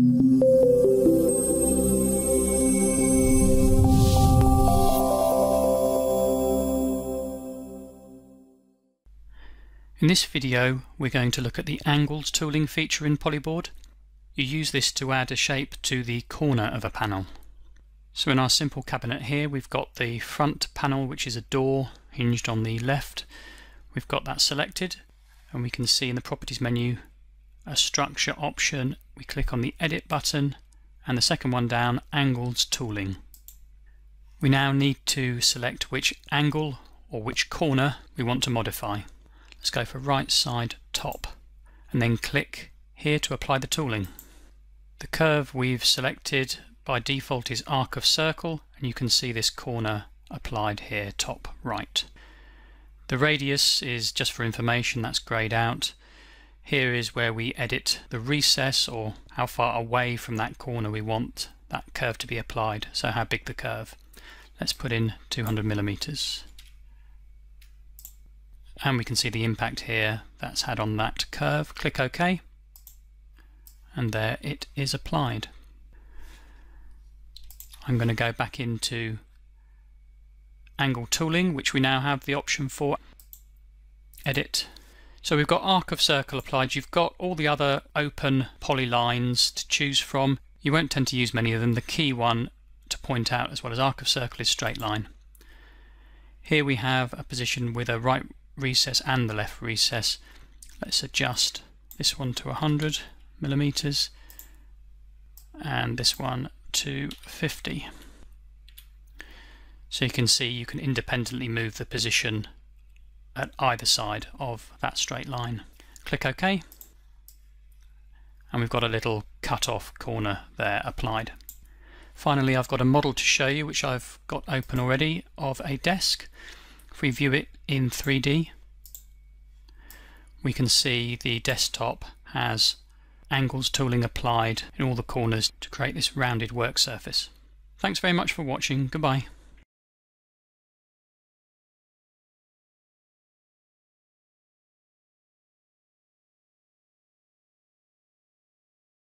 In this video we're going to look at the angled tooling feature in Polyboard. You use this to add a shape to the corner of a panel. So in our simple cabinet here we've got the front panel, which is a door hinged on the left. We've got that selected and we can see in the properties menu a structure option. We click on the edit button and the second one down, angled tooling. We now need to select which angle or which corner we want to modify. Let's go for right side top and then click here to apply the tooling. The curve we've selected by default is arc of circle, and you can see this corner applied here, top right. The radius is just for information, that's greyed out. Here is where we edit the recess, or how far away from that corner we want that curve to be applied, so how big the curve. Let's put in 200 millimeters. And we can see the impact here that's had on that curve. Click OK, and there it is applied. I'm going to go back into angle tooling, which we now have the option for edit. So we've got arc of circle applied. You've got all the other open polylines to choose from. You won't tend to use many of them. The key one to point out, as well as arc of circle, is straight line. Here we have a position with a right recess and the left recess. Let's adjust this one to 100 millimeters and this one to 50. So you can see you can independently move the position at either side of that straight line. Click OK, and we've got a little cut off corner there applied. Finally, I've got a model to show you, which I've got open already, of a desk. If we view it in 3D, we can see the desktop has angles tooling applied in all the corners to create this rounded work surface. Thanks very much for watching. Goodbye.